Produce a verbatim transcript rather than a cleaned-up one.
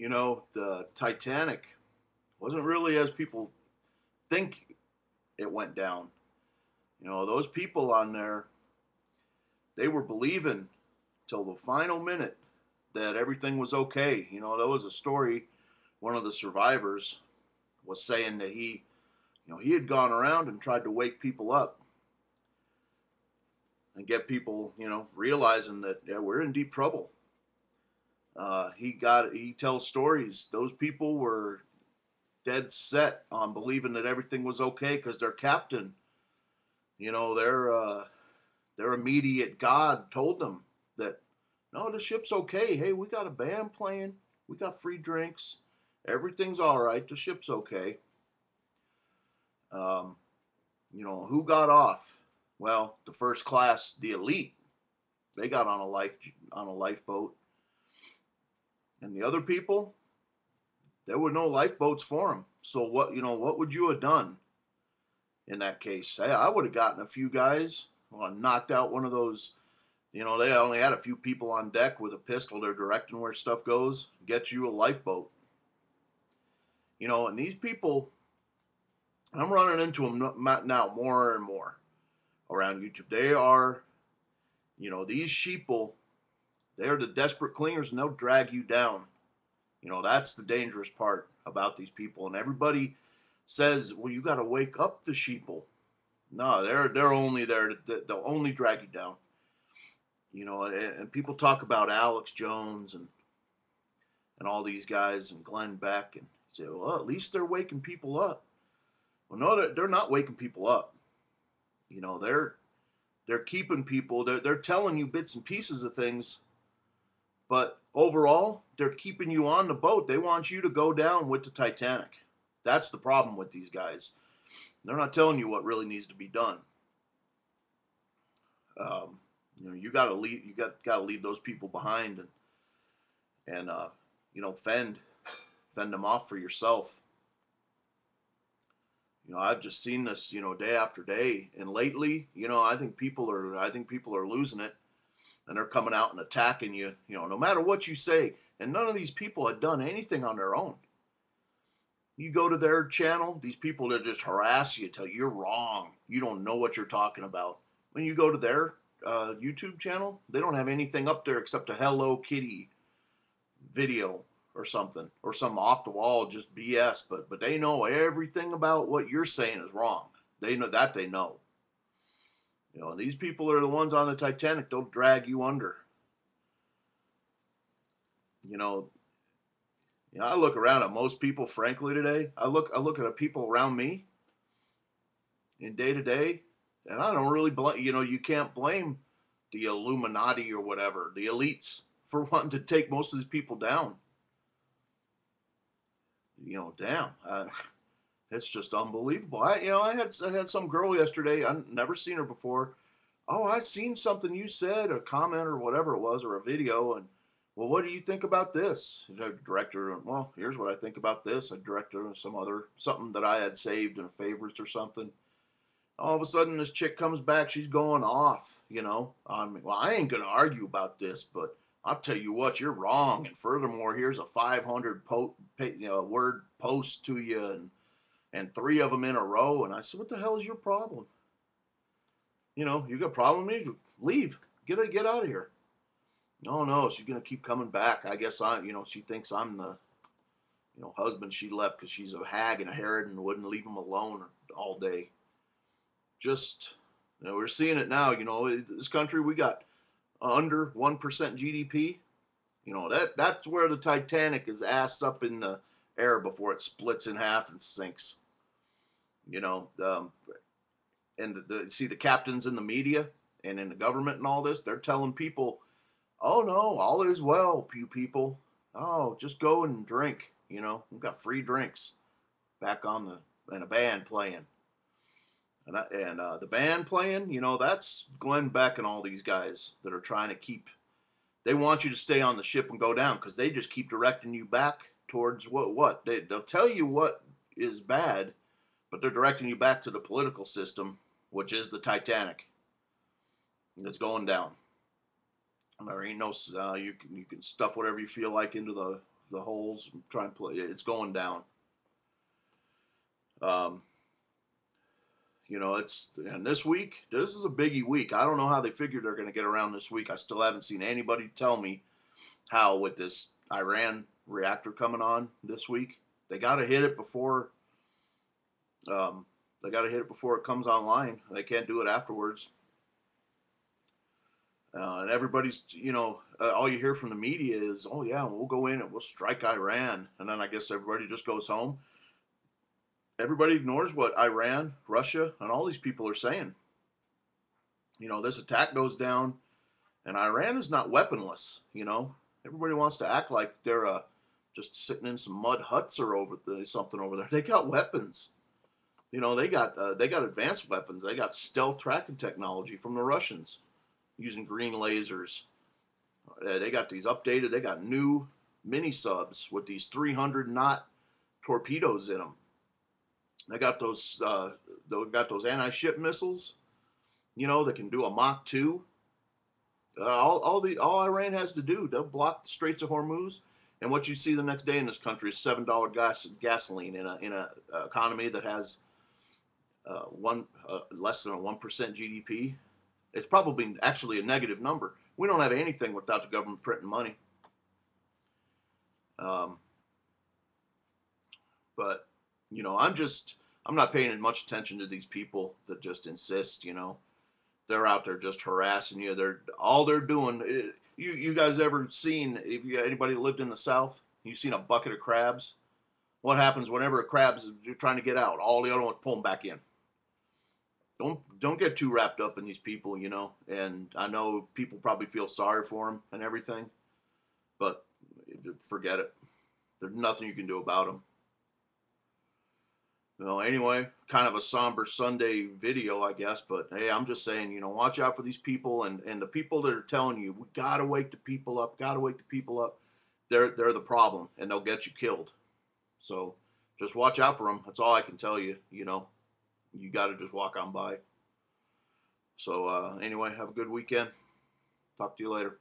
you know, the Titanic wasn't really as people think it went down. You know, those people on there, they were believing till the final minute that everything was okay. You know, there was a story, one of the survivors was saying that he, you know, he had gone around and tried to wake people up and get people, you know, realizing that, yeah, we're in deep trouble. Uh, he got, he tells stories. Those people were dead set on believing that everything was okay because their captain, you know, their, uh, their immediate God told them that, no, the ship's okay. Hey, we got a band playing. We got free drinks. Everything's all right. The ship's okay. Um, you know, who got off? Well, the first class, the elite, they got on a life on a lifeboat. And the other people, there were no lifeboats for them. So what, you know, what would you have done in that case? Hey, I would have gotten a few guys, well, knocked out one of those. You know, they only had a few people on deck with a pistol. They're directing where stuff goes. Get you a lifeboat. You know, and these people, I'm running into them now more and more around YouTube. They are, you know, these sheeple, they're the desperate clingers, and they'll drag you down. You know, that's the dangerous part about these people. And everybody says, well, you got to wake up the sheeple. No, they're, they're only there. To, they'll only drag you down. You know, and, and people talk about Alex Jones and and all these guys and Glenn Beck and say, well, at least they're waking people up. Well, no, they're, they're not waking people up. You know, they're they're keeping people. They're they're telling you bits and pieces of things, but overall, they're keeping you on the boat. They want you to go down with the Titanic. That's the problem with these guys. They're not telling you what really needs to be done. Um. You know, you gotta leave. You got gotta leave those people behind, and and uh, you know, fend fend them off for yourself. You know, I've just seen this, you know, day after day, and lately, you know, I think people are, I think people are losing it, and they're coming out and attacking you. You know, no matter what you say, and none of these people had done anything on their own. You go to their channel; these people that just harass you till you're wrong. You don't know what you're talking about. When you go to their Uh, YouTube channel, they don't have anything up there except a Hello Kitty video or something, or some off the wall just B S, but but they know everything about what you're saying is wrong. They know that. They know, you know, and these people are the ones on the Titanic. They'll drag you under. You know, you know, I look around at most people, frankly, today. I look I look at the people around me in day to day. And I don't really blame, you know, you can't blame the Illuminati or whatever, the elites, for wanting to take most of these people down. You know, damn, I, it's just unbelievable. I, you know, I had I had some girl yesterday. I've never seen her before. Oh, I seen something you said, a comment or whatever it was, or a video. And well, what do you think about this? And I direct her. Well, here's what I think about this. I direct her some other something that I had saved in favorites or something. All of a sudden, this chick comes back. She's going off, you know. I mean, well, I ain't going to argue about this, but I'll tell you what, you're wrong. And furthermore, here's a five hundred word post to you, and, and three of them in a row. And I said, what the hell is your problem? You know, you got a problem with me? Leave. Get, get out of here. No, no, she's going to keep coming back. I guess, I, you know, she thinks I'm the, you know, husband she left because she's a hag and a harried and wouldn't leave him alone all day. Just, you know, we're seeing it now. You know, this country, we got under one percent G D P. You know, that that's where the Titanic is ass up in the air before it splits in half and sinks. You know, um, and the, the, see the captains in the media and in the government and all this, they're telling people, oh, no, all is well, you people. Oh, just go and drink. You know, we've got free drinks back on the, and a band playing. And, I, and uh, the band playing, you know, that's Glenn Beck and all these guys that are trying to keep, they want you to stay on the ship and go down because they just keep directing you back towards what, what? They, they'll tell you what is bad, but they're directing you back to the political system, which is the Titanic. It's going down. And there ain't no, uh, you, can, you can stuff whatever you feel like into the the holes. I'm trying to play. It's going down. Um, you know, it's, and this week, this is a biggie week. I don't know how they figure they're going to get around this week. I still haven't seen anybody tell me how with this Iran reactor coming on this week. They got to hit it before, um, they got to hit it before it comes online. They can't do it afterwards. Uh, and everybody's, you know, uh, all you hear from the media is, oh yeah, we'll go in and we'll strike Iran. And then I guess everybody just goes home. Everybody ignores what Iran, Russia, and all these people are saying. You know, this attack goes down, and Iran is not weaponless, you know. Everybody wants to act like they're uh, just sitting in some mud huts or over the, something over there. They got weapons. You know, they got, uh, they got advanced weapons. They got stealth tracking technology from the Russians using green lasers. Uh, they got these updated. They got new mini-subs with these three hundred knot torpedoes in them. They got those, uh, they got those anti-ship missiles, you know, that can do a Mach two. Uh, all, all the, all Iran has to do, they'll block the Straits of Hormuz, and what you see the next day in this country is seven dollar gas gasoline in a in a uh, economy that has uh, one uh, less than a one percent G D P. It's probably actually a negative number. We don't have anything without the government printing money. Um, but you know, I'm just. I'm not paying much attention to these people that just insist, you know. They're out there just harassing you. They're all they're doing. It, you you guys ever seen, if you anybody lived in the South, you've seen a bucket of crabs? What happens whenever a crab's you're trying to get out? All the other ones pull them back in. Don't don't get too wrapped up in these people, you know. And I know people probably feel sorry for them and everything, but forget it. There's nothing you can do about them. You know, anyway, kind of a somber Sunday video, I guess, but hey, I'm just saying, you know, watch out for these people and, and the people that are telling you, we got to wake the people up, got to wake the people up. They're, they're the problem, and they'll get you killed. So just watch out for them. That's all I can tell you, you know. You got to just walk on by. So uh, anyway, have a good weekend. Talk to you later.